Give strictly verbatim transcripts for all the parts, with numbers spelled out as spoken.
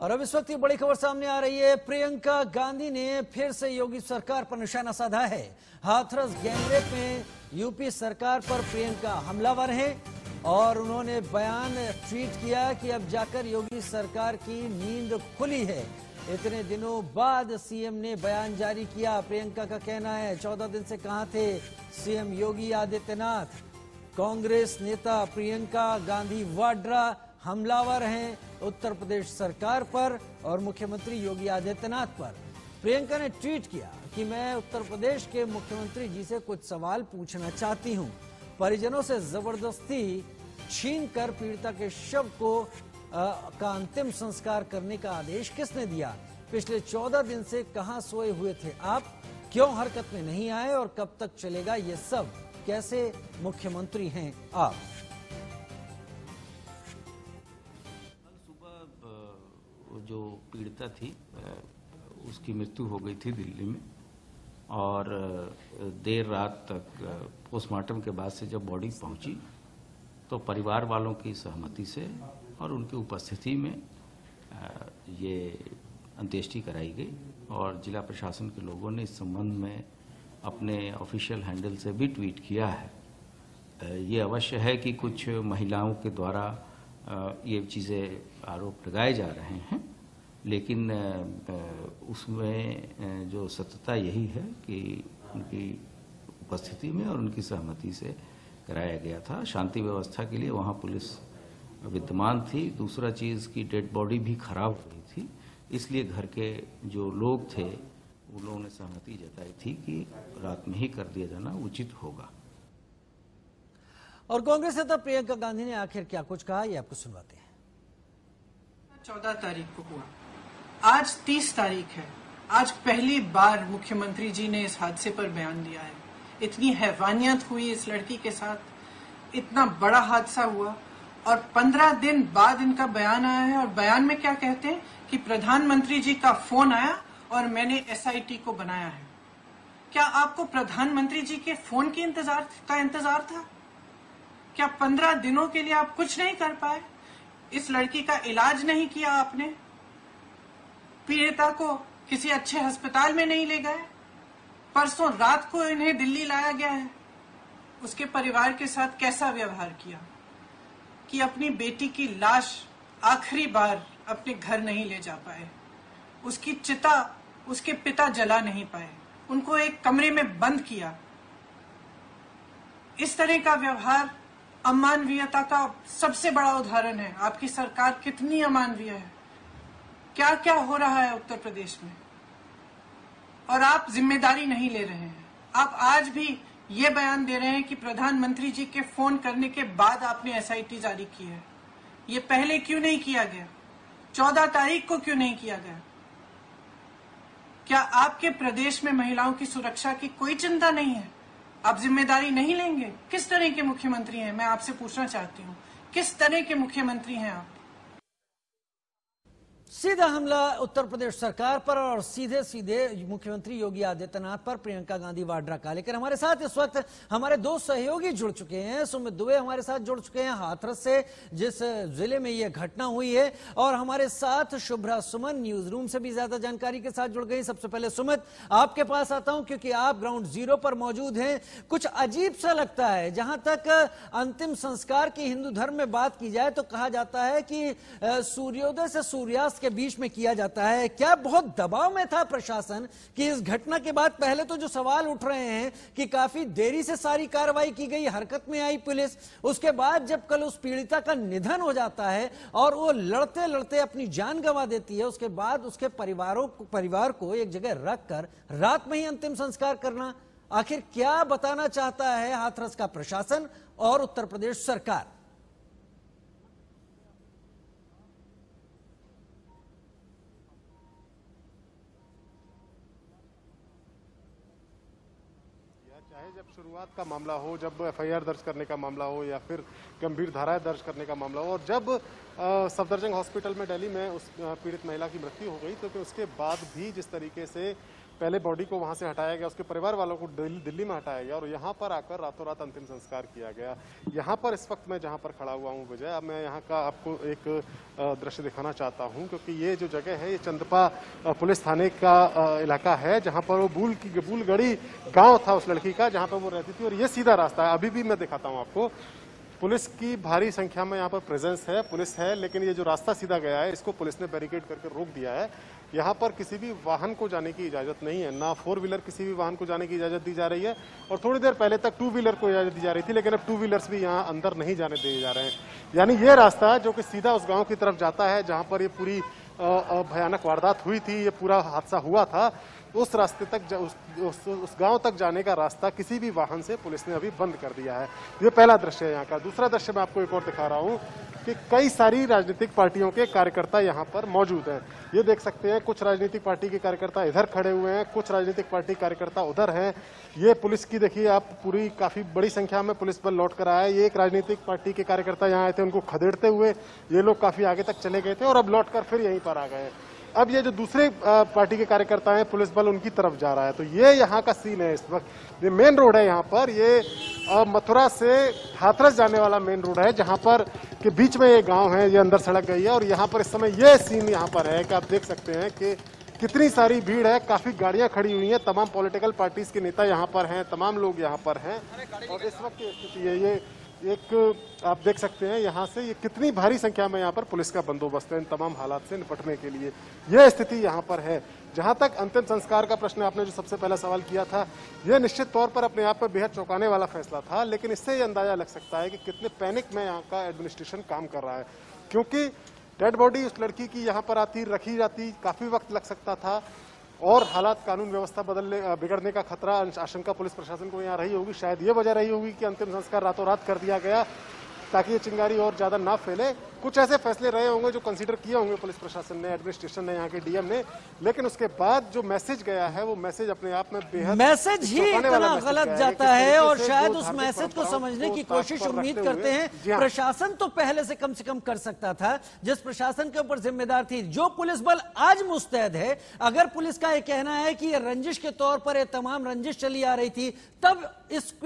और अब इस वक्त ये बड़ी खबर सामने आ रही है। प्रियंका गांधी ने फिर से योगी सरकार पर निशाना साधा है। हाथरस गैंगरेप में यूपी सरकार पर प्रियंका हमलावर हैं और उन्होंने बयान ट्वीट किया कि अब जाकर योगी सरकार की नींद खुली है। इतने दिनों बाद सीएम ने बयान जारी किया। प्रियंका का कहना है चौदह दिन से कहां थे सीएम योगी आदित्यनाथ। कांग्रेस नेता प्रियंका गांधी वाड्रा हमलावर हैं उत्तर प्रदेश सरकार पर और मुख्यमंत्री योगी आदित्यनाथ पर। प्रियंका ने ट्वीट किया कि मैं उत्तर प्रदेश के मुख्यमंत्री जी से कुछ सवाल पूछना चाहती हूं। परिजनों से जबरदस्ती छीनकर पीड़िता के शव को आ, का अंतिम संस्कार करने का आदेश किसने दिया? पिछले चौदह दिन से कहां सोए हुए थे आप? क्यों हरकत में नहीं आए और कब तक चलेगा ये सब? कैसे मुख्यमंत्री हैं आप? सुबह जो पीड़िता थी उसकी मृत्यु हो गई थी दिल्ली में और देर रात तक पोस्टमार्टम के बाद से जब बॉडी पहुंची तो परिवार वालों की सहमति से और उनकी उपस्थिति में ये अंत्येष्टि कराई गई और जिला प्रशासन के लोगों ने इस संबंध में अपने ऑफिशियल हैंडल से भी ट्वीट किया है। ये अवश्य है कि कुछ महिलाओं के द्वारा ये चीज़ें आरोप लगाए जा रहे हैं, लेकिन उसमें जो सत्यता यही है कि उनकी उपस्थिति में और उनकी सहमति से कराया गया था। शांति व्यवस्था के लिए वहाँ पुलिस विद्यमान थी। दूसरा चीज़ की डेड बॉडी भी खराब हो गई थी, इसलिए घर के जो लोग थे उन लोगों ने सहमति जताई थी कि रात में ही कर दिया जाना उचित होगा। और कांग्रेस नेता प्रियंका गांधी ने आखिर क्या कुछ कहा ये आपको सुनवाते हैं। चौदह तारीख को हुआ, आज तीस तारीख है। आज पहली बार मुख्यमंत्री जी ने इस हादसे पर बयान दिया है। इतनी हैवानियत हुई इस लड़की के साथ, इतना बड़ा हादसा हुआ और पंद्रह दिन बाद इनका बयान आया है और बयान में क्या कहते हैं कि प्रधानमंत्री जी का फोन आया और मैंने एसआईटी को बनाया है। क्या आपको प्रधानमंत्री जी के फोन की इंतजार का इंतजार था? क्या पंद्रह दिनों के लिए आप कुछ नहीं कर पाए? इस लड़की का इलाज नहीं किया आपने, पीड़िता को किसी अच्छे अस्पताल में नहीं ले गए। परसों रात को इन्हें दिल्ली लाया गया है। उसके परिवार के साथ कैसा व्यवहार किया कि अपनी बेटी की लाश आखिरी बार अपने घर नहीं ले जा पाए, उसकी चिता उसके पिता जला नहीं पाए, उनको एक कमरे में बंद किया। इस तरह का व्यवहार अमानवीयता का सबसे बड़ा उदाहरण है। आपकी सरकार कितनी अमानवीय है, क्या क्या हो रहा है उत्तर प्रदेश में, और आप जिम्मेदारी नहीं ले रहे हैं। आप आज भी ये बयान दे रहे हैं कि प्रधानमंत्री जी के फोन करने के बाद आपने एसआईटी जारी की है। ये पहले क्यों नहीं किया गया? चौदह तारीख को क्यों नहीं किया गया? क्या आपके प्रदेश में महिलाओं की सुरक्षा की कोई चिंता नहीं है? आप जिम्मेदारी नहीं लेंगे? किस तरह के मुख्यमंत्री हैं? मैं आपसे पूछना चाहती हूँ, किस तरह के मुख्यमंत्री हैं आप? सीधा हमला उत्तर प्रदेश सरकार पर और सीधे सीधे मुख्यमंत्री योगी आदित्यनाथ पर प्रियंका गांधी वाड्रा का। लेकिन हमारे साथ इस वक्त हमारे दो सहयोगी जुड़ चुके हैं। सुमित दुबे हमारे साथ जुड़ चुके हैं हाथरस से, जिस जिले में यह घटना हुई है, और हमारे साथ शुभ्रा सुमन न्यूज रूम से भी ज्यादा जानकारी के साथ जुड़ गई। सबसे पहले सुमित, आपके पास आता हूं क्योंकि आप ग्राउंड जीरो पर मौजूद हैं। कुछ अजीब सा लगता है। जहां तक अंतिम संस्कार की हिंदू धर्म में बात की जाए तो कहा जाता है कि सूर्योदय से सूर्यास्त के बीच में किया जाता है। क्या बहुत दबाव में था प्रशासन कि इस घटना के बाद? पहले तो जो सवाल उठ रहे हैं कि काफी देरी से सारी कार्रवाई की गई, हरकत में आई पुलिस, उसके बाद जब कल उस पीड़िता का निधन हो जाता है और वो लड़ते लड़ते अपनी जान गंवा देती है, उसके बाद उसके परिवारों परिवार को एक जगह रखकर रात में ही अंतिम संस्कार करना, आखिर क्या बताना चाहता है हाथरस का प्रशासन और उत्तर प्रदेश सरकार? जब शुरुआत का मामला हो, जब एफआईआर दर्ज करने का मामला हो या फिर गंभीर धाराएं दर्ज करने का मामला हो, और जब सफदरजंग हॉस्पिटल में दिल्ली में उस पीड़ित महिला की मृत्यु हो गई, तो उसके बाद भी जिस तरीके से पहले बॉडी को वहाँ से हटाया गया, उसके परिवार वालों को दिल्ली में हटाया गया और यहाँ पर आकर रातों रात अंतिम संस्कार किया गया। यहाँ पर इस वक्त मैं जहाँ पर खड़ा हुआ हूँ विजय, अब मैं यहाँ का आपको एक दृश्य दिखाना चाहता हूँ, क्योंकि ये जो जगह है ये चंदपा पुलिस थाने का इलाका है, जहाँ पर वो बूल की बूलगढ़ी गाँव था उस लड़की का, जहाँ पर वो रहती थी। और ये सीधा रास्ता है, अभी भी मैं दिखाता हूँ आपको। पुलिस की भारी संख्या में यहाँ पर प्रेजेंस है, पुलिस है, लेकिन ये जो रास्ता सीधा गया है इसको पुलिस ने बैरिकेड करके रोक दिया है। यहाँ पर किसी भी वाहन को जाने की इजाज़त नहीं है, ना फोर व्हीलर किसी भी वाहन को जाने की इजाज़त दी जा रही है। और थोड़ी देर पहले तक टू व्हीलर को इजाज़त दी जा रही थी, लेकिन अब टू व्हीलर्स भी यहाँ अंदर नहीं जाने दिए जा रहे हैं। यानी ये रास्ता जो कि सीधा उस गाँव की तरफ जाता है जहाँ पर ये पूरी भयानक वारदात हुई थी, ये पूरा हादसा हुआ था, उस रास्ते तक उस, उस, उस गांव तक जाने का रास्ता किसी भी वाहन से पुलिस ने अभी बंद कर दिया है। ये पहला दृश्य है यहाँ का। दूसरा दृश्य मैं आपको एक और दिखा रहा हूँ कि कई सारी राजनीतिक पार्टियों के कार्यकर्ता यहाँ पर मौजूद हैं। ये देख सकते हैं, कुछ राजनीतिक पार्टी के कार्यकर्ता इधर खड़े हुए हैं, कुछ राजनीतिक पार्टी कार्यकर्ता उधर हैं। ये पुलिस की देखिए आप, पूरी काफ़ी बड़ी संख्या में पुलिस बल लौट कर आया है। ये एक राजनीतिक पार्टी के कार्यकर्ता यहाँ आए थे, उनको खदेड़ते हुए ये लोग काफ़ी आगे तक चले गए थे और अब लौट कर फिर यहीं पर आ गए। अब ये जो दूसरे पार्टी के कार्यकर्ता हैं, पुलिस बल उनकी तरफ जा रहा है। तो ये यहाँ का सीन है इस वक्त। ये मेन रोड है यहाँ पर, ये मथुरा से हाथरस जाने वाला मेन रोड है, जहाँ पर के बीच में ये गांव है, ये अंदर सड़क गई है। और यहाँ पर इस समय ये सीन यहाँ पर है कि आप देख सकते हैं कि कितनी सारी भीड़ है, काफ़ी गाड़ियाँ खड़ी हुई हैं, तमाम पॉलिटिकल पार्टीज़ के नेता यहाँ पर हैं, तमाम लोग यहाँ पर हैं। और इस वक्त की स्थिति है ये, एक आप देख सकते हैं यहाँ से ये कितनी भारी संख्या में यहाँ पर पुलिस का बंदोबस्त है इन तमाम हालात से निपटने के लिए। यह स्थिति यहाँ पर है। जहाँ तक अंतिम संस्कार का प्रश्न, आपने जो सबसे पहला सवाल किया था, यह निश्चित तौर पर अपने आप पर बेहद चौंकाने वाला फैसला था, लेकिन इससे ये अंदाजा लग सकता है कि कितने पैनिक में यहाँ का एडमिनिस्ट्रेशन काम कर रहा है। क्योंकि डेड बॉडी उस लड़की की यहाँ पर आती, रखी जाती, काफ़ी वक्त लग सकता था और हालात कानून व्यवस्था बदलने बिगड़ने का खतरा, आशंका पुलिस प्रशासन को यहाँ रही होगी। शायद ये वजह रही होगी कि अंतिम संस्कार रातों रात कर दिया गया ताकि ये चिंगारी और ज़्यादा ना फैले। कुछ ऐसे फैसले रहे होंगे जो कंसीडर किए होंगे पुलिस प्रशासन ने, एडमिनिस्ट्रेशन ने, यहाँ के डीएम ने, लेकिन उसके बाद जो मैसेज गया है वो मैसेज अपने आप में बेहद मैसेज ही इतना गलत जाता है। और शायद उस मैसेज को समझने की कोशिश उम्मीद करते हैं प्रशासन तो पहले से कम से कम कर सकता था, जिस प्रशासन के ऊपर जिम्मेदार थी, जो पुलिस बल आज मुस्तैद है। अगर पुलिस का ये कहना है कि ये रंजिश के तौर पर, ये तमाम रंजिश चली आ रही थी, तब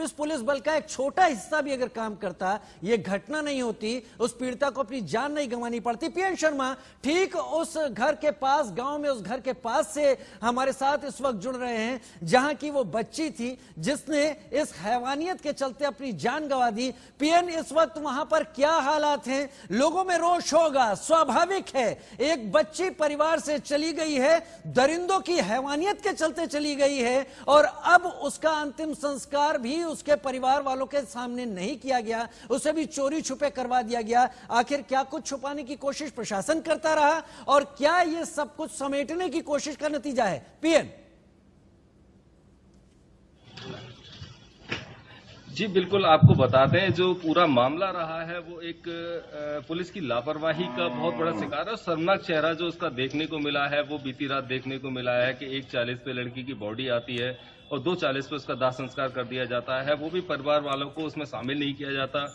इस पुलिस बल का एक छोटा हिस्सा भी अगर काम करता, ये घटना नहीं होती, उस पीड़िता को अपनी जान नहीं गंवानी पड़ती। पीएन शर्मा ठीक उस घर के पास, गांव में उस घर के पास से हमारे साथ इस वक्त जुड़ रहे हैं, जहां की वो बच्ची थी जिसने इस हैवानियत के चलते अपनी जान गंवा दी। पीएन, इस वक्त वहां पर क्या हालात हैं? लोगों में रोष होगा, स्वाभाविक है, एक बच्ची परिवार से चली गई है, दरिंदों की हैवानियत के चलते चली गई है, और अब उसका अंतिम संस्कार भी उसके परिवार वालों के सामने नहीं किया गया, उसे भी चोरी छुपे करवा दिया गया। आखिर क्या कुछ छुपाने की कोशिश प्रशासन करता रहा और क्या यह सब कुछ समेटने की कोशिश का नतीजा है? पीएन जी, बिल्कुल आपको बताते हैं, जो पूरा मामला रहा है वो एक पुलिस की लापरवाही का बहुत बड़ा शिकार है। शर्मनाक चेहरा जो उसका देखने को मिला है वो बीती रात देखने को मिला है कि एक चालीस पे लड़की की बॉडी आती है और दो चालीस पे उसका दाह संस्कार कर दिया जाता है, वो भी परिवार वालों को उसमें शामिल नहीं किया जाता।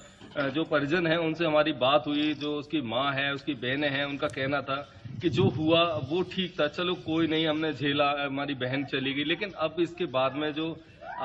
जो परिजन है उनसे हमारी बात हुई, जो उसकी माँ है, उसकी बहनें हैं, उनका कहना था कि जो हुआ वो ठीक था, चलो कोई नहीं, हमने झेला, हमारी बहन चली गई, लेकिन अब इसके बाद में जो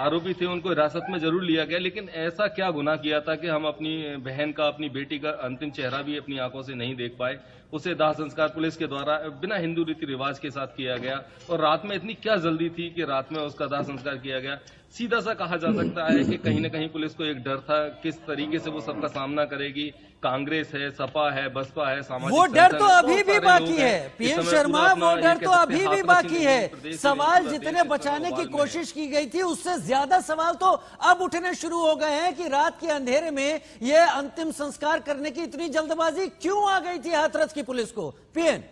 आरोपी थे उनको हिरासत में जरूर लिया गया, लेकिन ऐसा क्या गुनाह किया था कि हम अपनी बहन का, अपनी बेटी का अंतिम चेहरा भी अपनी आंखों से नहीं देख पाए। उसे दाह संस्कार पुलिस के द्वारा बिना हिंदू रीति रिवाज के साथ किया गया और रात में इतनी क्या जल्दी थी कि रात में उसका दाह संस्कार किया गया। सीधा सा कहा जा सकता है कि कहीं ना कहीं पुलिस को एक डर था किस तरीके से वो सबका सामना करेगी। कांग्रेस है, सपा है, बसपा है, सामाजिक वो डर तो अभी भी बाकी है। पीएन शर्मा, वो डर तो अभी भी बाकी है। सवाल जितने बचाने की कोशिश की गई थी उससे ज्यादा सवाल तो अब उठने शुरू हो गए हैं कि रात के अंधेरे में यह अंतिम संस्कार करने की इतनी जल्दबाजी क्यों आ गई थी हाथरस की पुलिस को? पीएन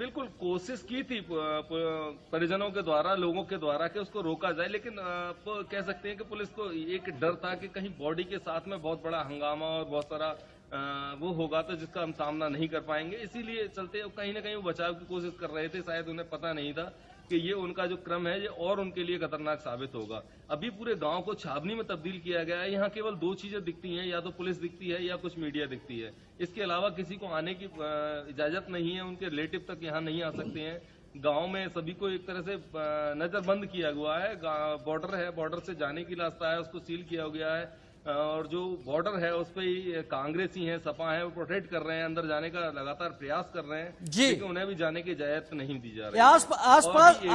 बिल्कुल कोशिश की थी परिजनों के द्वारा, लोगों के द्वारा कि उसको रोका जाए, लेकिन आप कह सकते हैं कि पुलिस को एक डर था कि कहीं बॉडी के साथ में बहुत बड़ा हंगामा और बहुत सारा वो होगा तो जिसका हम सामना नहीं कर पाएंगे, इसीलिए चलते कहीं ना कहीं वो बचाव की कोशिश कर रहे थे। शायद उन्हें पता नहीं था कि ये उनका जो क्रम है ये और उनके लिए खतरनाक साबित होगा। अभी पूरे गांव को छावनी में तब्दील किया गया है। यहाँ केवल दो चीजें दिखती हैं, या तो पुलिस दिखती है या कुछ मीडिया दिखती है। इसके अलावा किसी को आने की इजाजत नहीं है, उनके रिलेटिव तक यहाँ नहीं आ सकते हैं। गांव में सभी को एक तरह से नजरबंद किया हुआ है। बॉर्डर है, बॉर्डर से जाने की रास्ता है उसको सील किया गया है, और जो बॉर्डर है उस पर ही कांग्रेस ही है, सपा है, वो प्रोटेक्ट कर रहे हैं, अंदर जाने का लगातार प्रयास कर रहे हैं, लेकिन उन्हें भी जाने की इजाजत नहीं दी जा रही। आसपास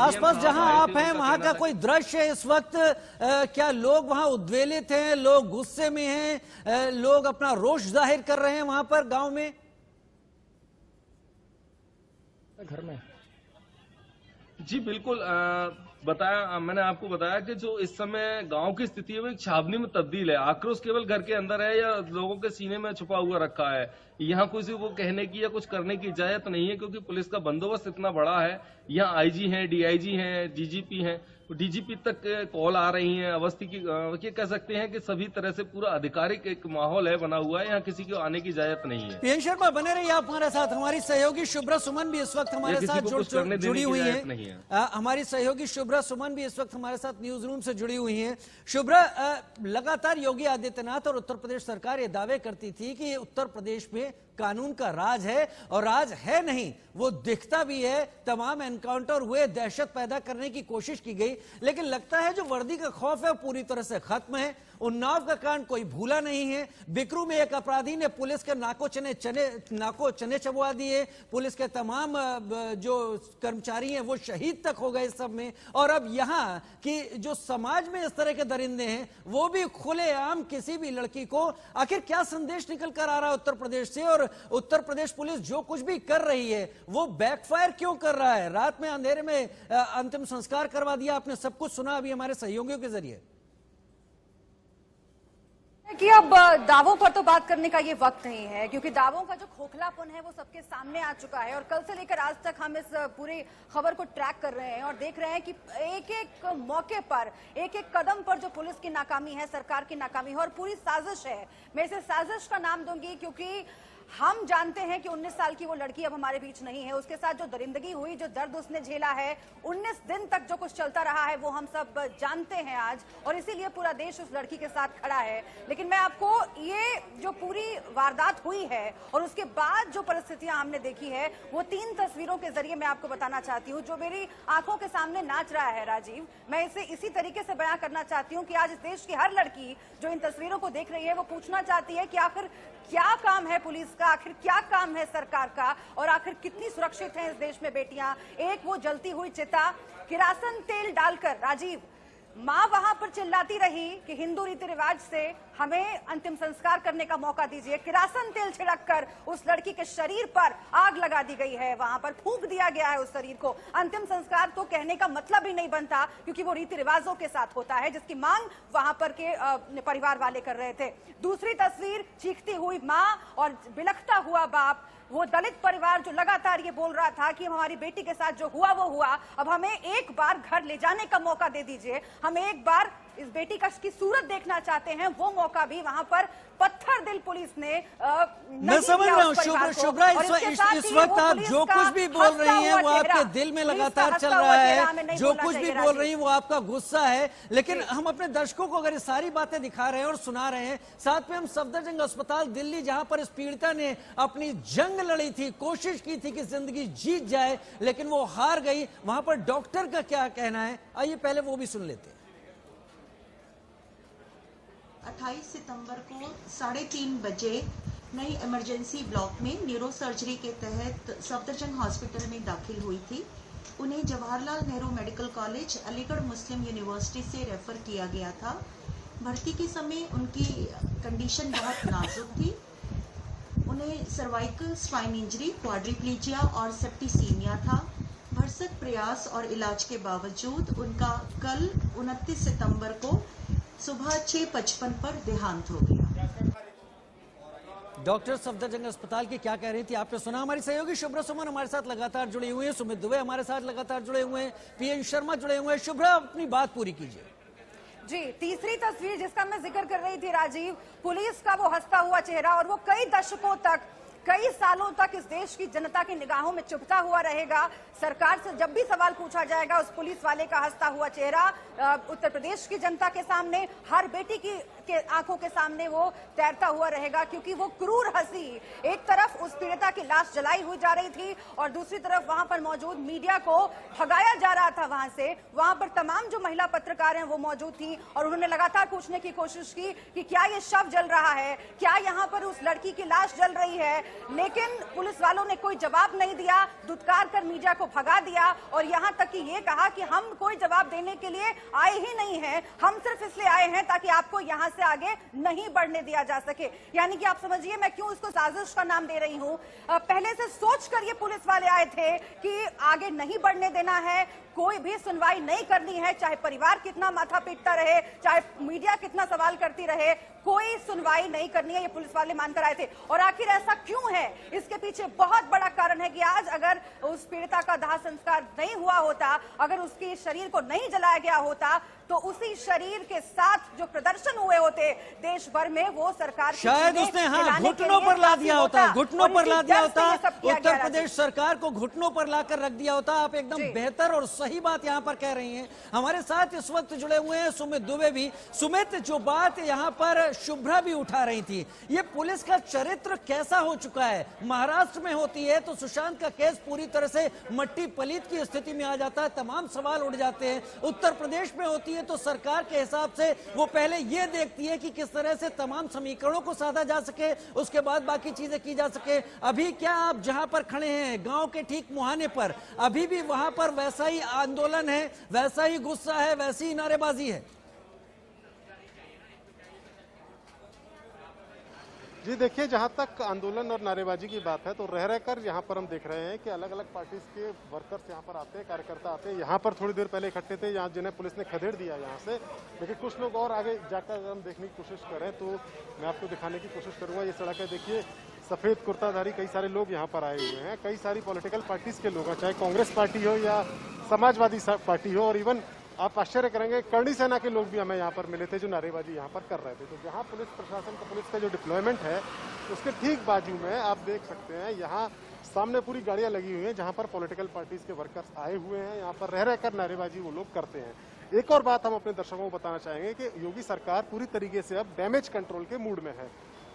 आसपास जहां आप हैं वहां का कोई दृश्य है इस वक्त? आ, क्या लोग वहां उद्वेलित हैं? लोग गुस्से में हैं? लोग अपना रोष जाहिर कर रहे हैं वहां पर गाँव में? घर में जी बिल्कुल। आ, बताया मैंने आपको बताया कि जो इस समय गांव की स्थिति है वो एक छावनी में तब्दील है। आक्रोश केवल घर के अंदर है या लोगों के सीने में छुपा हुआ रखा है। यहाँ किसी को कहने की या कुछ करने की इजाजत नहीं है, क्योंकि पुलिस का बंदोबस्त इतना बड़ा है। यहाँ आईजी हैं, डीआईजी हैं, डीजीपी हैं, डीजीपी तक कॉल आ रही है अवस्थी की। ये कह सकते हैं कि सभी तरह से पूरा आधिकारिक एक माहौल है बना हुआ है, यहाँ किसी को आने की इजाजत नहीं है। पीएन शर्मा बने रहिए आप हमारे साथ। हमारी सहयोगी शुभ्रा सुमन भी इस वक्त हमारे साथ जुड़, जुड़, जुड़ी हुई है, है। आ, हमारी सहयोगी शुभ्रा सुमन भी इस वक्त हमारे साथ न्यूज रूम से जुड़ी हुई है। शुभ्रा, लगातार योगी आदित्यनाथ और उत्तर प्रदेश सरकार ये दावे करती थी कि उत्तर प्रदेश में कानून का राज है, और राज है नहीं, वो दिखता भी है। तमाम एनकाउंटर हुए, दहशत पैदा करने की कोशिश की गई, लेकिन लगता है जो वर्दी का खौफ है वो पूरी तरह से खत्म है। उन्नाव का कांड कोई भूला नहीं है। बिकरू में एक अपराधी ने पुलिस के नाको चने चने नाको चने चबवा दिए। पुलिस के तमाम जो कर्मचारी हैं वो शहीद तक हो गए सब में। और अब यहाँ की जो समाज में इस तरह के दरिंदे हैं वो भी खुलेआम किसी भी लड़की को, आखिर क्या संदेश निकल कर आ रहा है उत्तर प्रदेश से? और उत्तर प्रदेश पुलिस जो कुछ भी कर रही है वो बैकफायर क्यों कर रहा है? रात में अंधेरे में अंतिम संस्कार करवा दिया, आपने सब कुछ सुना अभी हमारे सहयोगियों के जरिए। कि अब दावों पर तो बात करने का ये वक्त नहीं है, क्योंकि दावों का जो खोखलापन है वो सबके सामने आ चुका है। और कल से लेकर आज तक हम इस पूरी खबर को ट्रैक कर रहे हैं और देख रहे हैं कि एक एक मौके पर, एक एक कदम पर जो पुलिस की नाकामी है, सरकार की नाकामी है और पूरी साजिश है। मैं इसे साजिश का नाम दूंगी, क्योंकि हम जानते हैं कि उन्नीस साल की वो लड़की अब हमारे बीच नहीं है। उसके साथ जो दरिंदगी हुई, जो दर्द उसने झेला है, उन्नीस दिन तक जो कुछ चलता रहा है वो हम सब जानते हैं आज, और इसीलिए पूरा देश उस लड़की के साथ खड़ा है। लेकिन मैं आपको ये जो पूरी वारदात हुई है और उसके बाद जो परिस्थितियां हमने देखी है वो तीन तस्वीरों के जरिए मैं आपको बताना चाहती हूँ। जो मेरी आंखों के सामने नाच रहा है राजीव, मैं इसे इसी तरीके से बयां करना चाहती हूँ कि आज इस देश की हर लड़की जो इन तस्वीरों को देख रही है वो पूछना चाहती है कि आखिर क्या काम है पुलिस का, आखिर क्या काम है सरकार का, और आखिर कितनी सुरक्षित हैं इस देश में बेटियां। एक वो जलती हुई चिता, किरासन तेल डालकर राजीव माँ वहां पर चिल्लाती रही कि हिंदू रीति रिवाज से हमें अंतिम संस्कार करने का मौका दीजिए। किरासन तेल छिड़ककर उस लड़की के शरीर पर आग लगा दी गई है, वहां पर फूंक दिया गया है उस शरीर को। अंतिम संस्कार तो कहने का मतलब ही नहीं बनता, क्योंकि वो रीति रिवाजों के साथ होता है जिसकी मांग वहां पर के परिवार वाले कर रहे थे। दूसरी तस्वीर, चीखती हुई माँ और बिलखता हुआ बाप, वो दलित परिवार जो लगातार ये बोल रहा था कि हमारी बेटी के साथ जो हुआ वो हुआ, अब हमें एक बार घर ले जाने का मौका दे दीजिए, हम एक बार इस बेटी का की सूरत देखना चाहते हैं, वो मौका भी वहां पर पत्थर दिल पुलिस ने मैं समझ रहा हूँ। शुभ्रा, इस वक्त आप जो कुछ भी बोल रही हैं वो आपके दिल में लगातार चल रहा है, जो कुछ भी बोल रही हैं वो आपका गुस्सा है। लेकिन हम अपने दर्शकों को अगर सारी बातें दिखा रहे हैं और सुना रहे हैं, साथ में हम सफदरजंग अस्पताल दिल्ली, जहां पर इस पीड़िता ने अपनी जंग लड़ी थी, कोशिश की थी कि जिंदगी जीत जाए, लेकिन वो हार गई। वहां पर डॉक्टर का क्या कहना है, आइए पहले वो भी सुन लेते हैं। अट्ठाईस सितंबर को साढ़े तीन बजे नई इमरजेंसी ब्लॉक में न्यूरो सर्जरी के तहत सफदरजंग हॉस्पिटल में दाखिल हुई थी। उन्हें Jawaharlal Nehru medical college Aligarh Muslim university से रेफर किया गया था। भर्ती के समय उनकी कंडीशन बहुत नाजुक थी। उन्हें सर्वाइकल स्पाइन इंजरी, क्वाड्रीप्लीजिया और सेप्टिसीमिया था। भरसक प्रयास और इलाज के बावजूद उनका कल उनतीस सितम्बर को सुबह छह पचपन पर देहांत हो गया। डॉक्टर सफदरजंग अस्पताल की क्या कह रही थी आपने सुना। हमारी सहयोगी शुभ्रा सुमन हमारे साथ लगातार जुड़ी हुई हैं, सुमित दुबे हमारे साथ लगातार जुड़े हुए हैं, पीएन शर्मा जुड़े हुए हैं। शुभ्रा, अपनी बात पूरी कीजिए जी। तीसरी तस्वीर जिसका मैं जिक्र कर रही थी राजीव, पुलिस का वो हंसता हुआ चेहरा, और वो कई दशकों तक कई सालों तक इस देश की जनता की निगाहों में चुभता हुआ रहेगा। सरकार से जब भी सवाल पूछा जाएगा, उस पुलिस वाले का हंसता हुआ चेहरा उत्तर प्रदेश की जनता के सामने, हर बेटी की के आंखों के सामने वो तैरता हुआ रहेगा, क्योंकि वो क्रूर हंसी, एक तरफ उस पीड़िता की लाश जलाई हुई जा रही थी और दूसरी तरफ वहां पर मौजूद मीडिया को ठगाया जा रहा था। वहां से वहां पर तमाम जो महिला पत्रकार हैं वो मौजूद थी और उन्होंने लगातार पूछने की कोशिश की कि क्या ये शव जल रहा है, क्या यहाँ पर उस लड़की की लाश जल रही है, लेकिन पुलिस वालों ने कोई जवाब नहीं दिया, दुत्कार कर मीडिया को भगा दिया और यहां तक कि ये कहा कि हम कोई जवाब देने के लिए आए ही नहीं हैं, हम सिर्फ इसलिए आए हैं ताकि आपको यहां से आगे नहीं बढ़ने दिया जा सके। यानी कि आप समझिए मैं क्यों इसको साजिश का नाम दे रही हूं। पहले से सोच कर ये पुलिस वाले आए थे कि आगे नहीं बढ़ने देना है, कोई भी सुनवाई नहीं करनी है, चाहे परिवार कितना माथा पीटता रहे, चाहे मीडिया कितना सवाल करती रहे, कोई सुनवाई नहीं करनी है, ये पुलिस वाले मानकर आए थे। और आखिर ऐसा क्यों है, इसके पीछे बहुत बड़ा कारण है कि आज अगर उस पीड़िता का दाह संस्कार नहीं हुआ होता, अगर उसके शरीर को नहीं जलाया गया होता, तो उसी शरीर के साथ जो प्रदर्शन हुए होते देश भर में, वो सरकार शायद उसने हाँ घुटनों पर ला दिया होता, घुटनों पर ला दिया होता, उत्तर प्रदेश सरकार को घुटनों पर लाकर रख दिया होता। आप एकदम बेहतर और सही बात यहाँ पर कह रही हैं। हमारे साथ इस वक्त जुड़े हुए हैं सुमित दुबे भी। सुमित, जो बात यहाँ पर शुभ्रा भी उठा रही थी, ये पुलिस का चरित्र कैसा हो चुका है। महाराष्ट्र में होती है तो सुशांत का केस पूरी तरह से मट्टी पलीत की स्थिति में आ जाता है, तमाम सवाल उठ जाते हैं। उत्तर प्रदेश में होती है तो सरकार के हिसाब से वो पहले ये देखती है कि किस तरह से तमाम समीकरणों को साधा जा सके, उसके बाद बाकी चीजें की जा सके। अभी क्या आप जहां पर खड़े हैं, गांव के ठीक मुहाने पर, अभी भी वहां पर वैसा ही आंदोलन है, वैसा ही गुस्सा है, वैसी ही नारेबाजी है? जी देखिए, जहां तक आंदोलन और नारेबाजी की बात है तो रह रहकर यहाँ पर हम देख रहे हैं कि अलग अलग पार्टीज के वर्कर्स यहाँ पर आते हैं, कार्यकर्ता आते हैं। यहाँ पर थोड़ी देर पहले इकट्ठे थे, यहाँ जिन्हें पुलिस ने खदेड़ दिया यहाँ से, लेकिन कुछ लोग और आगे जाकर अगर हम देखने की कोशिश करें तो मैं आपको दिखाने की कोशिश करूँगा। ये सड़क है, देखिए, सफ़ेद कुर्ताधारी कई सारे लोग यहाँ पर आए हुए हैं, कई सारी पॉलिटिकल पार्टीज़ के लोग हैं, चाहे कांग्रेस पार्टी हो या समाजवादी पार्टी हो, और इवन आप आश्चर्य करेंगे करणी सेना के लोग भी हमें यहाँ पर मिले थे जो नारेबाजी यहाँ पर कर रहे थे। तो जहाँ पुलिस प्रशासन का पुलिस का जो डिप्लॉयमेंट है उसके ठीक बाजू में आप देख सकते हैं यहाँ सामने पूरी गाड़ियाँ लगी हुई हैं, जहाँ पर पॉलिटिकल पार्टीज़ के वर्कर्स आए हुए हैं, यहाँ पर रह रहकर नारेबाजी वो लोग करते हैं। एक और बात हम अपने दर्शकों को बताना चाहेंगे कि योगी सरकार पूरी तरीके से अब डैमेज कंट्रोल के मूड में है।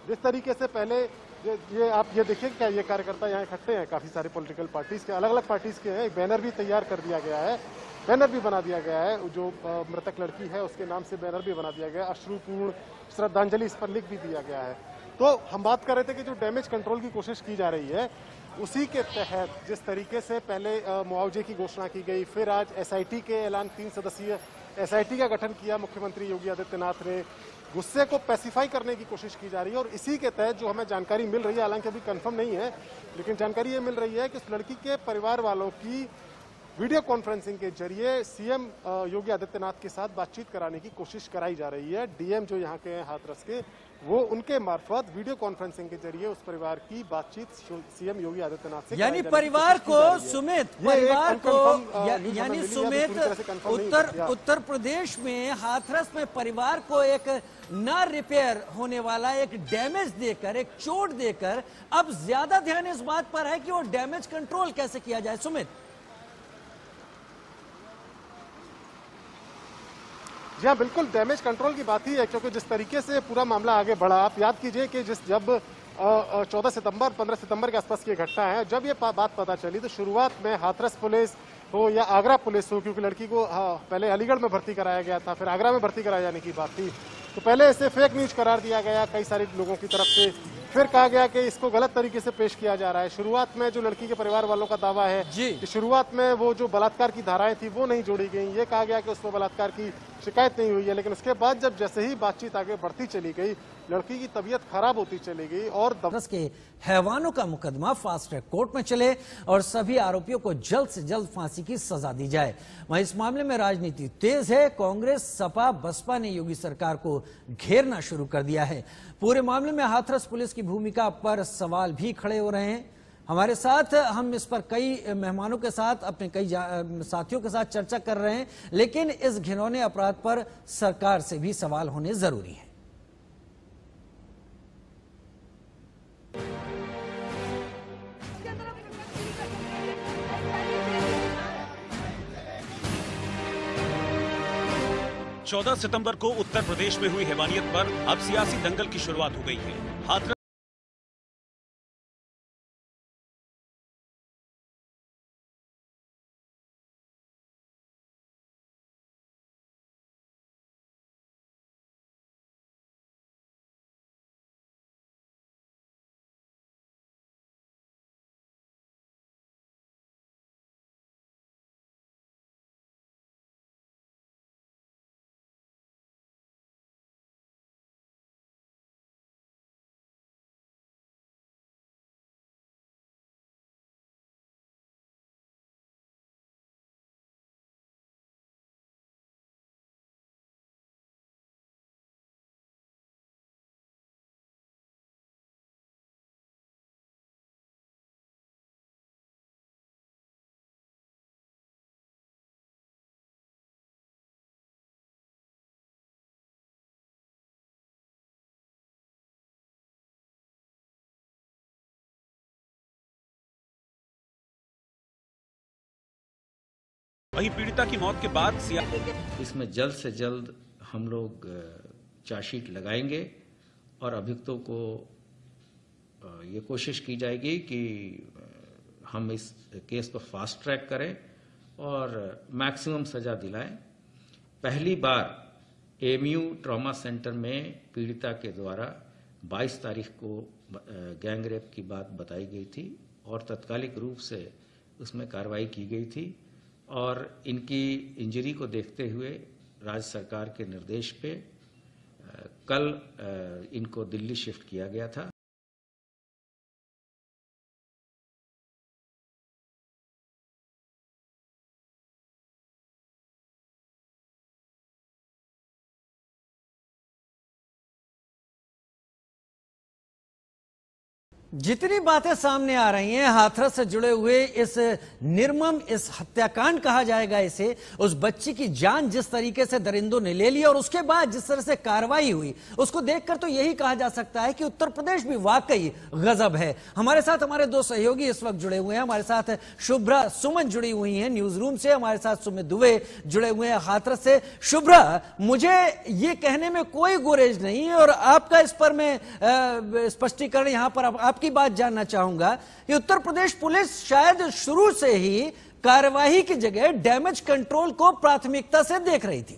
जिस तरीके से पहले ये, ये आप ये देखिए क्या ये कार्यकर्ता यहाँ इकट्ठे हैं, काफ़ी सारे पॉलिटिकल पार्टीज़ के, अलग अलग पार्टीज़ के हैं। एक बैनर भी तैयार कर दिया गया है, बैनर भी बना दिया गया है, जो मृतक लड़की है उसके नाम से बैनर भी बना दिया गया है, अश्रुपूर्ण श्रद्धांजलि इस पर लिख भी दिया गया है। तो हम बात कर रहे थे कि जो डैमेज कंट्रोल की कोशिश की जा रही है उसी के तहत जिस तरीके से पहले मुआवजे की घोषणा की गई, फिर आज एसआईटी के ऐलान, तीन सदस्यीय एसआईटी का गठन किया मुख्यमंत्री योगी आदित्यनाथ ने, गुस्से को पैसिफाई करने की कोशिश की जा रही है। और इसी के तहत जो हमें जानकारी मिल रही है, हालांकि अभी कंफर्म नहीं है, लेकिन जानकारी ये मिल रही है कि उस लड़की के परिवार वालों की वीडियो कॉन्फ्रेंसिंग के जरिए सीएम योगी आदित्यनाथ के साथ बातचीत कराने की कोशिश कराई जा रही है। डीएम जो यहाँ के हैं हाथरस के, वो उनके मार्फत वीडियो कॉन्फ्रेंसिंग के जरिए उस परिवार की बातचीत सीएम योगी आदित्यनाथ से, यानी परिवार को सुमित परिवार को यानी सुमित उत्तर उत्तर प्रदेश में हाथरस में परिवार को एक ना रिपेयर होने वाला एक डैमेज देकर, एक चोट देकर। अब ज्यादा ध्यान इस बात पर है कि वो डैमेज कंट्रोल कैसे किया जाए। सुमित जी हाँ, बिल्कुल डैमेज कंट्रोल की बात ही है, क्योंकि जिस तरीके से पूरा मामला आगे बढ़ा, आप याद कीजिए कि जिस जब चौदह सितंबर पंद्रह सितंबर के आसपास की घटना है, जब ये बात पता चली तो शुरुआत में हाथरस पुलिस हो या आगरा पुलिस हो, क्योंकि लड़की को पहले अलीगढ़ में भर्ती कराया गया था, फिर आगरा में भर्ती कराए जाने की बात थी, तो पहले इसे फेक न्यूज करार दिया गया कई सारे लोगों की तरफ से, फिर कहा गया कि इसको गलत तरीके से पेश किया जा रहा है। शुरुआत में जो लड़की के परिवार वालों का दावा है कि शुरुआत में वो जो बलात्कार की धाराएं थी वो नहीं जोड़ी गई, ये कहा गया कि उसमें बलात्कार की शिकायत नहीं हुई है, लेकिन उसके बाद जब जैसे ही बातचीत आगे बढ़ती चली गई, लड़की की तबीयत खराब होती चली गई और दस के हैवानों का मुकदमा फास्ट ट्रैक कोर्ट में चले और सभी आरोपियों को जल्द से जल्द फांसी की सजा दी जाए। वहीं इस मामले में राजनीति तेज है, कांग्रेस सपा बसपा ने योगी सरकार को घेरना शुरू कर दिया है। पूरे मामले में हाथरस पुलिस की भूमिका पर सवाल भी खड़े हो रहे हैं। हमारे साथ हम इस पर कई मेहमानों के साथ, अपने कई साथियों के साथ चर्चा कर रहे हैं, लेकिन इस घिनौने अपराध पर सरकार से भी सवाल होने जरूरी हैं। चौदह सितंबर को उत्तर प्रदेश में हुई हैवानियत पर अब सियासी दंगल की शुरुआत हो गई है। हाथरस वहीं पीड़िता की मौत के बाद इसमें जल्द से जल्द हम लोग चार्जशीट लगाएंगे और अभियुक्तों को ये कोशिश की जाएगी कि हम इस केस को फास्ट ट्रैक करें और मैक्सिमम सजा दिलाएं। पहली बार एमयू ट्रॉमा सेंटर में पीड़िता के द्वारा बाईस तारीख को गैंग रेप की बात बताई गई थी और तात्कालिक रूप से उसमें कार्रवाई की गई थी और इनकी इंजरी को देखते हुए राज्य सरकार के निर्देश पे कल इनको दिल्ली शिफ्ट किया गया था। जितनी बातें सामने आ रही हैं हाथरस से जुड़े हुए इस निर्मम इस हत्याकांड कहा जाएगा इसे, उस बच्ची की जान जिस तरीके से दरिंदों ने ले ली और उसके बाद जिस तरह से कार्रवाई हुई उसको देखकर तो यही कहा जा सकता है कि उत्तर प्रदेश भी वाकई गजब है। हमारे साथ हमारे दो सहयोगी इस वक्त जुड़े हुए हैं। हमारे साथ शुभ्रा सुमन जुड़ी हुई है न्यूज रूम से, हमारे साथ सुमित दुबे जुड़े हुए हैं हाथरस से। शुभ्रा, मुझे ये कहने में कोई गुरेज नहीं है और आपका इस पर मैं स्पष्टीकरण यहाँ पर आप की बात जानना चाहूंगा कि उत्तर प्रदेश पुलिस शायद शुरू से ही कार्यवाही की जगह डैमेज कंट्रोल को प्राथमिकता से देख रही थी,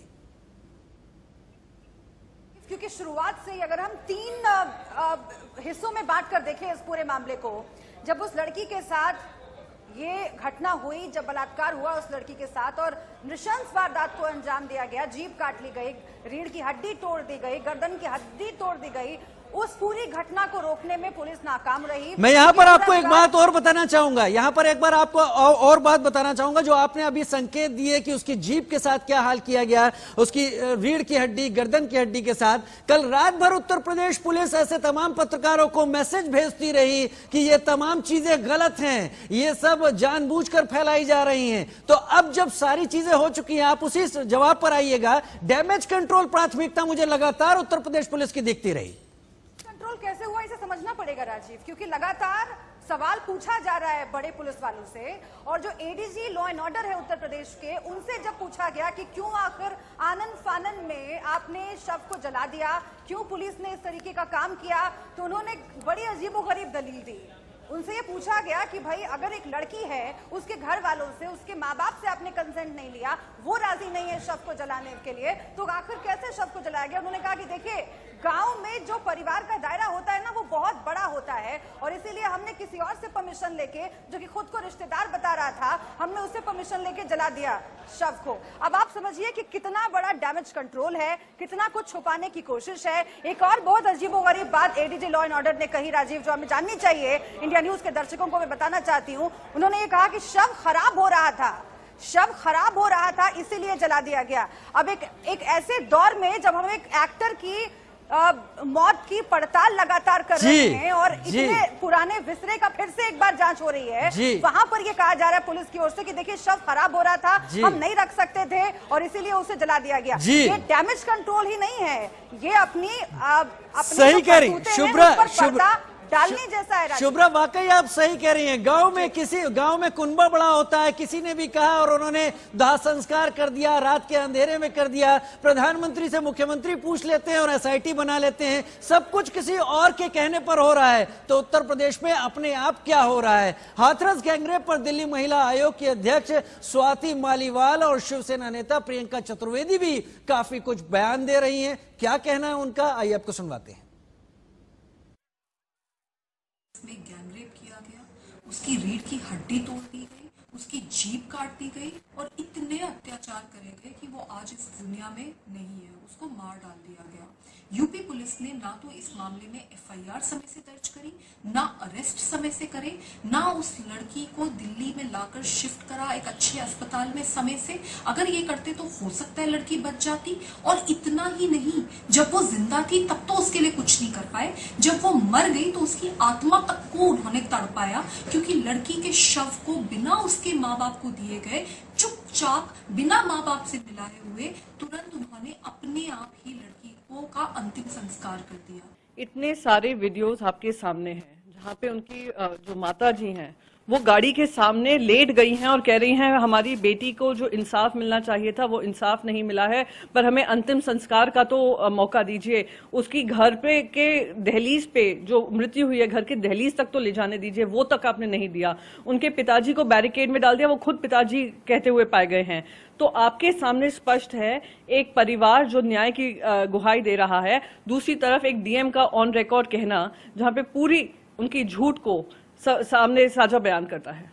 क्योंकि शुरुआत से ही अगर हम तीन आ, आ, हिस्सों में बांटकर देखें इस पूरे मामले को, जब उस लड़की के साथ ये घटना हुई, जब बलात्कार हुआ उस लड़की के साथ और नृशंस वारदात को अंजाम दिया गया, जीभ काट ली गई, रीढ़ की हड्डी तोड़ दी गई, गर्दन की हड्डी तोड़ दी गई, उस पूरी घटना को रोकने में पुलिस नाकाम रही। मैं यहाँ पर आपको एक बात और बताना चाहूंगा, यहाँ पर एक बार आपको और बात बताना चाहूंगा जो आपने अभी संकेत दिए कि उसकी जीभ के साथ क्या हाल किया गया, उसकी रीढ़ की हड्डी, गर्दन की हड्डी के साथ। कल रात भर उत्तर प्रदेश पुलिस ऐसे तमाम पत्रकारों को मैसेज भेजती रही कि ये तमाम चीजें गलत हैं, ये सब जानबूझकर फैलाई जा रही है। तो अब जब सारी चीजें हो चुकी हैं आप उसी जवाब पर आइएगा। डैमेज कंट्रोल प्राथमिकता मुझे लगातार उत्तर प्रदेश पुलिस की दिखती रही। कैसे हुआ इसे समझना पड़ेगा राजीव, क्योंकि लगातार सवाल पूछा जा रहा है बड़े पुलिस वालों से और जो एडीजी लॉ एंड ऑर्डर है उत्तर प्रदेश के, उनसे जब पूछा गया कि क्यों आखिर आनन फानन में आपने शव को जला दिया, क्यों पुलिस ने इस तरीके का काम किया, तो उन्होंने बड़ी अजीबोगरीब दलील दी। उनसे ये पूछा गया कि भाई अगर एक लड़की है, उसके घर वालों से, उसके माँ बाप से आपने कंसेंट नहीं लिया, वो राजी नहीं है शव को जलाने के लिए, तो आखिर कैसे शव को जलाया गया। उन्होंने कहा कि देखिए गांव में जो परिवार का दायरा होता है ना वो बहुत बड़ा होता है और इसीलिए हमने किसी और से परमिशन लेके, जो कि खुद को रिश्तेदार बता रहा था, हमने उससे परमिशन लेके जला दिया शव को। अब आप समझिए कि कितना बड़ा डैमेज कंट्रोल है, कितना कुछ छुपाने की कोशिश है। एक और बहुत अजीबोगरीब बात एडीजी लॉ एंड ऑर्डर ने कही राजीव, जो हमें जाननी चाहिए, इंडिया न्यूज के दर्शकों को मैं बताना चाहती हूँ। उन्होंने ये कहा कि शव खराब हो रहा था, शव खराब हो रहा था इसीलिए जला दिया गया। अब एक एक ऐसे दौर में जब हम एक एक्टर की आ, मौत की पड़ताल लगातार कर रहे हैं और इतने पुराने विसरे का फिर से एक बार जांच हो रही है, वहां पर ये कहा जा रहा है पुलिस की ओर से कि देखिए शव खराब हो रहा था, हम नहीं रख सकते थे और इसीलिए उसे जला दिया गया। ये डैमेज कंट्रोल ही नहीं है, ये अपनी, आ, अपनी सही कह रही शुभ्रा टालने जैसा है। शुभ्रा, वाकई आप सही कह रही हैं। गांव में किसी गांव में कुनबा बड़ा होता है, किसी ने भी कहा और उन्होंने दाह संस्कार कर दिया, रात के अंधेरे में कर दिया। प्रधानमंत्री से मुख्यमंत्री पूछ लेते हैं और एसआईटी बना लेते हैं। सब कुछ किसी और के कहने पर हो रहा है, तो उत्तर प्रदेश में अपने आप क्या हो रहा है। हाथरस गैंगरेप पर दिल्ली महिला आयोग की अध्यक्ष स्वाति मालीवाल और शिवसेना नेता प्रियंका चतुर्वेदी भी काफी कुछ बयान दे रही हैं। क्या कहना है उनका, आइए आपको सुनवाते हैं। उसमें गैंगरेप किया गया, उसकी रीढ़ की हड्डी तोड़ दी गई, उसकी जीभ काट दी गई और इतने अत्याचार करे गए कि वो आज इस दुनिया में नहीं है, उसको मार डाल दिया गया। यूपी पुलिस ने ना तो इस मामले में एफआईआर समय से दर्ज करी, ना अरेस्ट समय से करे, ना उस लड़की को दिल्ली में लाकर शिफ्ट करा एक अच्छे अस्पताल में समय से। अगर ये करते तो हो सकता है लड़की बच जाती। और इतना ही नहीं, जब वो जिंदा थी तब तो उसके लिए कुछ नहीं कर पाए, जब वो मर गई तो उसकी आत्मा तक को उन्होंने तड़पाया, क्योंकि लड़की के शव को बिना उसके माँ बाप को दिए गए, चुपचाप बिना माँ बाप से मिलाए हुए तुरंत उन्होंने अपने आप ही लड़की का अंतिम संस्कार कर दिया। इतने सारे वीडियोस आपके सामने हैं, जहाँ पे उनकी जो माता जी हैं वो गाड़ी के सामने लेट गई हैं और कह रही हैं हमारी बेटी को जो इंसाफ मिलना चाहिए था वो इंसाफ नहीं मिला है, पर हमें अंतिम संस्कार का तो मौका दीजिए। उसकी घर पे के दहलीज पे जो मृत्यु हुई है, घर के दहलीज तक तो ले जाने दीजिए, वो तक आपने नहीं दिया। उनके पिताजी को बैरिकेड में डाल दिया, वो खुद पिताजी कहते हुए पाए गए हैं। तो आपके सामने स्पष्ट है एक परिवार जो न्याय की गुहाई दे रहा है, दूसरी तरफ एक डीएम का ऑन रिकॉर्ड कहना जहां पे पूरी उनकी झूठ को सामने साझा बयान करता है।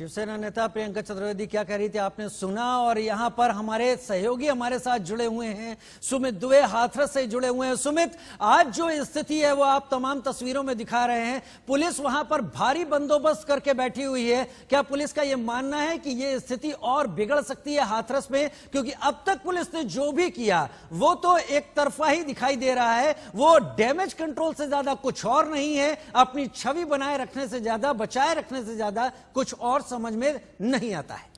शिवसेना नेता प्रियंका चतुर्वेदी क्या कह रही थी आपने सुना। और यहाँ पर हमारे सहयोगी हमारे साथ जुड़े हुए हैं, सुमित दुबे हाथरस से जुड़े हुए हैं। सुमित, आज जो स्थिति है वो आप तमाम तस्वीरों में दिखा रहे हैं। पुलिस वहां पर भारी बंदोबस्त करके बैठी हुई है। क्या पुलिस का ये मानना है कि ये स्थिति और बिगड़ सकती है हाथरस में, क्योंकि अब तक पुलिस ने जो भी किया वो तो एक तरफा ही दिखाई दे रहा है, वो डैमेज कंट्रोल से ज्यादा कुछ और नहीं है, अपनी छवि बनाए रखने से ज्यादा, बचाए रखने से ज्यादा कुछ और समझ में नहीं आता है।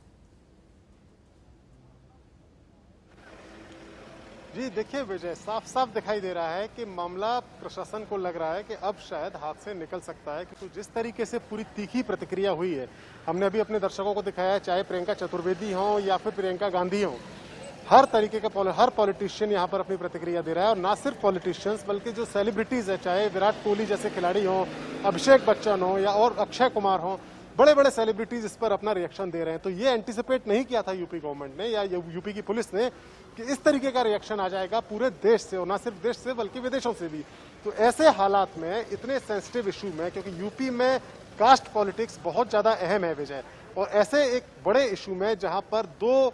जी देखिए विजय, साफ साफ दिखाई दे रहा है कि मामला प्रशासन को लग रहा है कि अब शायद हाथ से निकल सकता है, क्योंकि जिस तरीके से पूरी तीखी प्रतिक्रिया हुई है, हमने अभी अपने दर्शकों को दिखाया, चाहे प्रियंका चतुर्वेदी हो या फिर प्रियंका गांधी हो, हर तरीके का हर पॉलिटिशियन यहाँ पर अपनी प्रतिक्रिया दे रहा है। और ना सिर्फ पॉलिटिशियंस बल्कि जो सेलिब्रिटीज है, चाहे विराट कोहली जैसे खिलाड़ी हो, अभिषेक बच्चन हो या और अक्षय कुमार हो, बड़े बड़े सेलिब्रिटीज इस पर अपना रिएक्शन दे रहे हैं। तो ये एंटिसिपेट नहीं किया था यूपी गवर्नमेंट ने या यूपी की पुलिस ने कि इस तरीके का रिएक्शन आ जाएगा पूरे देश से, और ना सिर्फ देश से बल्कि विदेशों से भी। तो ऐसे हालात में, इतने सेंसिटिव इशू में, क्योंकि यूपी में कास्ट पॉलिटिक्स बहुत ज़्यादा अहम है विजय, और ऐसे एक बड़े इशू में जहाँ पर दो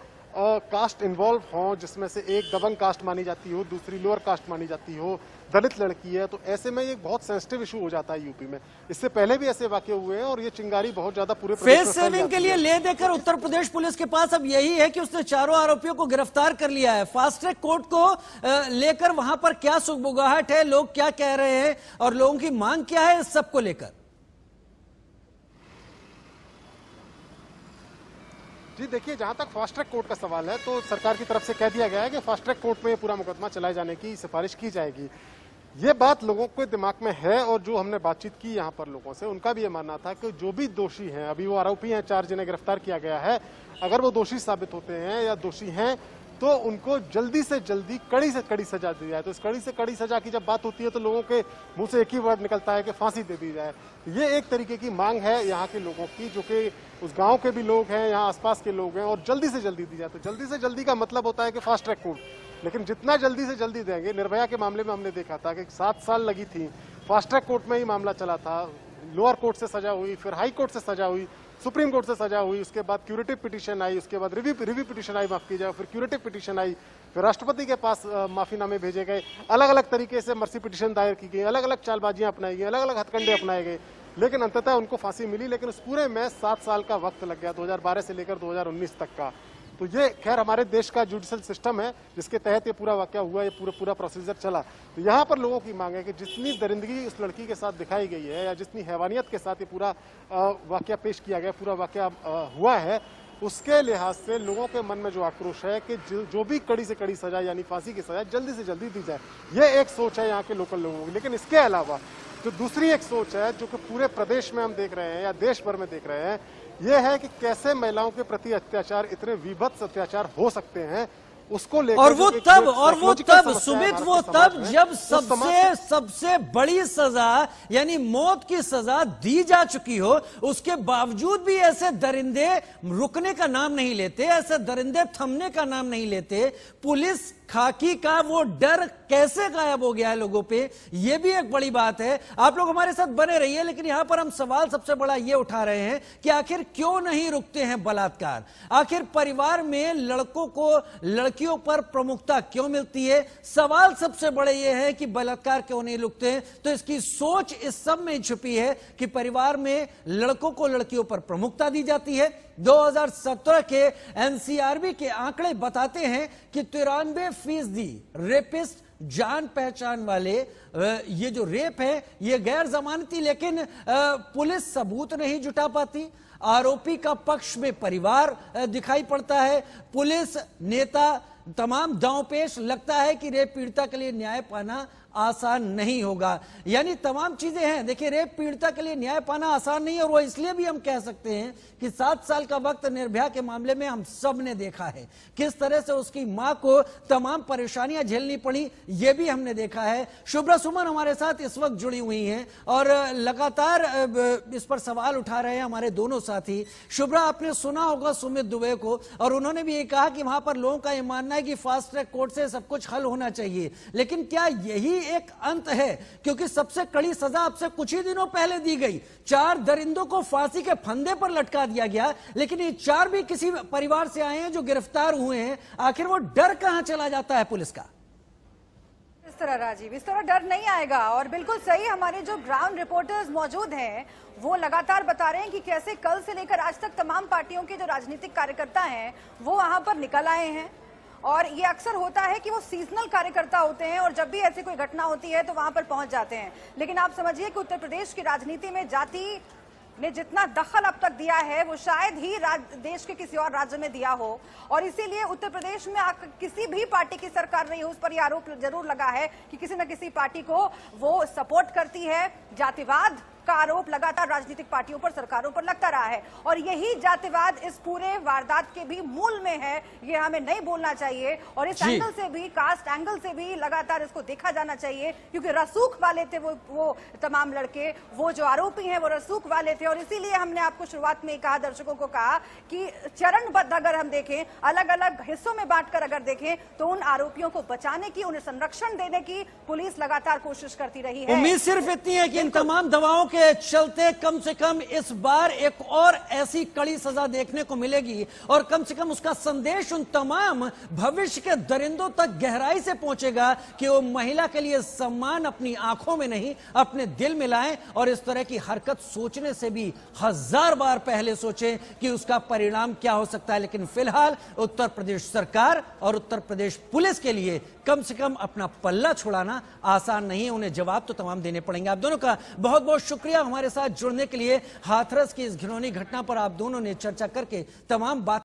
कास्ट इन्वॉल्व हों, जिसमें से एक दबंग कास्ट मानी जाती हो, दूसरी लोअर कास्ट मानी जाती हो, दलित लड़की है, तो ऐसे में ये बहुत सेंसिटिव इशू हो जाता है यूपी में। इससे पहले भी ऐसे वाकये हुए हैं और ये चिंगारी बहुत ज्यादा पूरे फेस सेविंग के लिए ले देकर उत्तर प्रदेश पुलिस के पास अब यही है कि उसने चारों आरोपियों को गिरफ्तार कर लिया है। फास्ट ट्रैक कोर्ट को लेकर वहां पर क्या सुगबुगाहट है, लोग क्या कह रहे हैं और लोगों की मांग क्या है, इस सबको लेकर। जी देखिए, जहाँ तक फास्ट ट्रैक कोर्ट का सवाल है, तो सरकार की तरफ से कह दिया गया है कि फास्ट ट्रैक कोर्ट में पूरा मुकदमा चलाए जाने की सिफारिश की जाएगी। ये बात लोगों के दिमाग में है, और जो हमने बातचीत की यहाँ पर लोगों से, उनका भी ये मानना था कि जो भी दोषी हैं, अभी वो आरोपी हैं चार जिन्हें गिरफ्तार किया गया है, अगर वो दोषी साबित होते हैं या दोषी हैं तो उनको जल्दी से जल्दी कड़ी से कड़ी सजा दी जाए। तो इस कड़ी से कड़ी सजा की जब बात होती है तो लोगों के मुंह से एक ही वर्ड निकलता है कि फांसी दे दी जाए। ये एक तरीके की मांग है यहाँ के लोगों की, जो कि उस गांव के भी लोग हैं, यहाँ आसपास के लोग हैं, और जल्दी से जल्दी दी जाए। तो जल्दी से जल्दी का मतलब होता है कि फास्ट ट्रैक कोर्ट, लेकिन जितना जल्दी से जल्दी देंगे, निर्भया के मामले में हमने देखा था कि सात साल लगी थी, फास्ट ट्रैक कोर्ट में ही मामला चला था, लोअर कोर्ट से सजा हुई, फिर हाई कोर्ट से सजा हुई, सुप्रीम कोर्ट से सजा हुई, उसके बाद क्यूरेटिव पिटीशन आई, उसके बाद रिव्यू रिव्यू पिटीशन आई, माफ कीजिए, फिर क्यूरेटिव पिटीशन आई, फिर राष्ट्रपति के पास माफीनामे भेजे गए, अलग अलग तरीके से मर्सी पिटीशन दायर की गई, अलग अलग चालबाजियां अपनाई गई, अलग अलग हथकंडे अपनाए गए, लेकिन अंततः उनको फांसी मिली। लेकिन उस पूरे में सात साल का वक्त लग गया, दो हजार बारह से लेकर दो हजार उन्नीस तक का। तो ये खैर हमारे देश का जुडिशल सिस्टम है, जिसके तहत ये पूरा वाकया हुआ, ये पूरा पूरा प्रोसीजर चला। तो यहाँ पर लोगों की मांग है कि जितनी दरिंदगी उस लड़की के साथ दिखाई गई है, या जितनी हैवानियत के साथ ये पूरा वाकया पेश किया गया, पूरा वाकया हुआ है, उसके लिहाज से लोगों के मन में जो आक्रोश है कि जो भी कड़ी से कड़ी सजा यानी फांसी की सजा जल्दी से जल्दी दी जाए, ये एक सोच है यहाँ के लोकल लोगों की। लेकिन इसके अलावा जो दूसरी एक सोच है जो कि पूरे प्रदेश में हम देख रहे हैं या देश भर में देख रहे हैं, ये है कि कैसे महिलाओं के प्रति अत्याचार, इतने विभत्स अत्याचार हो सकते हैं, उसको लेकर और वो तब और वो तब सुमित वो तब जब सबसे सबसे बड़ी सजा यानी मौत की सजा दी जा चुकी हो, उसके बावजूद भी ऐसे दरिंदे रुकने का नाम नहीं लेते, ऐसे दरिंदे थमने का नाम नहीं लेते। पुलिस खाकी का वो डर कैसे गायब हो गया है लोगों पे, ये भी एक बड़ी बात है। आप लोग हमारे साथ बने रहिए, लेकिन यहां पर हम सवाल सबसे बड़ा ये उठा रहे हैं कि आखिर क्यों नहीं रुकते हैं बलात्कार, आखिर परिवार में लड़कों को लड़कियों पर प्रमुखता क्यों मिलती है। सवाल सबसे बड़े ये है कि बलात्कार क्यों नहीं रुकते हैं, तो इसकी सोच इस सब में छुपी है कि परिवार में लड़कों को लड़कियों पर प्रमुखता दी जाती है। दो हज़ार सत्रह के एनसीआरबी के आंकड़े बताते हैं कि तिरानवे फीसदी रेपिस्ट, जान पहचान वाले, ये जो रेप है ये गैर जमानती, लेकिन पुलिस सबूत नहीं जुटा पाती, आरोपी का पक्ष में परिवार दिखाई पड़ता है, पुलिस नेता तमाम दांव पेश, लगता है कि रेप पीड़िता के लिए न्याय पाना आसान नहीं होगा। यानी तमाम चीजें हैं। देखिए, रेप पीड़िता के लिए न्याय पाना आसान नहीं है, और वो इसलिए भी हम कह सकते हैं कि सात साल का वक्त निर्भया के मामले में हम सब ने देखा है, किस तरह से उसकी मां को तमाम परेशानियां झेलनी पड़ी, ये भी हमने देखा है। शुभ्रा सुमन हमारे साथ इस वक्त जुड़ी हुई हैं और लगातार इस पर सवाल उठा रहे हैं हमारे दोनों साथी। शुभ्रा, आपने सुना होगा सुमित दुबे को, और उन्होंने भी ये कहा कि वहां पर लोगों का ये मानना है कि फास्ट ट्रैक कोर्ट से सब कुछ हल होना चाहिए, लेकिन क्या यही एक अंत है? क्योंकि सबसे कड़ी सजा आपसे कुछ ही दिनों पहले दी गई, चार दरिंदों को फांसी के फंदे पर लटका दिया गया, लेकिन ये चार भी किसी परिवार से आए हैं जो गिरफ्तार हुए हैं। आखिर वो डर कहां चला जाता है पुलिस का? इस तरह राजीव, इस तरह डर नहीं आएगा। और बिल्कुल सही, हमारे जो ग्राउंड रिपोर्टर्स मौजूद हैं वो लगातार बता रहे हैं कि कैसे कल से लेकर आज तक तमाम पार्टियों के जो राजनीतिक कार्यकर्ता हैं वो वहां पर निकल आए हैं। और ये अक्सर होता है कि वो सीजनल कार्यकर्ता होते हैं और जब भी ऐसी कोई घटना होती है तो वहां पर पहुंच जाते हैं। लेकिन आप समझिए कि उत्तर प्रदेश की राजनीति में जाति ने जितना दखल अब तक दिया है वो शायद ही देश के किसी और राज्य में दिया हो, और इसीलिए उत्तर प्रदेश में किसी भी पार्टी की सरकार रही हो उस पर यह आरोप जरूर लगा है कि किसी न किसी पार्टी को वो सपोर्ट करती है। जातिवाद का आरोप लगातार राजनीतिक पार्टियों पर, सरकारों पर लगता रहा है, और यही जातिवाद इस पूरे वारदात के भी मूल में है, ये हमें नहीं बोलना चाहिए। और इस एंगल से भी, कास्ट एंगल से भी लगातार इसको देखा जाना चाहिए, क्योंकि रसूख वाले थे वो वो तमाम लड़के, वो जो आरोपी हैं वो रसूख वाले थे। और इसीलिए हमने आपको शुरुआत में ही कहा, दर्शकों को कहा कि चरणबद्ध अगर हम देखें, अलग अलग हिस्सों में बांटकर अगर देखें, तो उन आरोपियों को बचाने की, उन्हें संरक्षण देने की पुलिस लगातार कोशिश करती रही है। उम्मीद सिर्फ इतनी है कि इन तमाम दवाओं के चलते कम से कम इस बार एक और ऐसी कड़ी सजा देखने को मिलेगी, और कम से कम उसका संदेश उन तमाम भविष्य के दरिंदों तक गहराई से पहुंचेगा कि वो महिला के लिए सम्मान अपनी आंखों में नहीं अपने दिल में लाएं, और इस तरह की हरकत सोचने से भी हजार बार पहले सोचें कि उसका परिणाम क्या हो सकता है। लेकिन फिलहाल उत्तर प्रदेश सरकार और उत्तर प्रदेश पुलिस के लिए कम से कम अपना पल्ला छुड़ाना आसान नहीं है, उन्हें जवाब तो तमाम देने पड़ेंगे। आप दोनों का बहुत बहुत शुक्रिया हमारे साथ जुड़ने के लिए। हाथरस की इस घिनौनी घटना पर आप दोनों ने चर्चा करके तमाम बात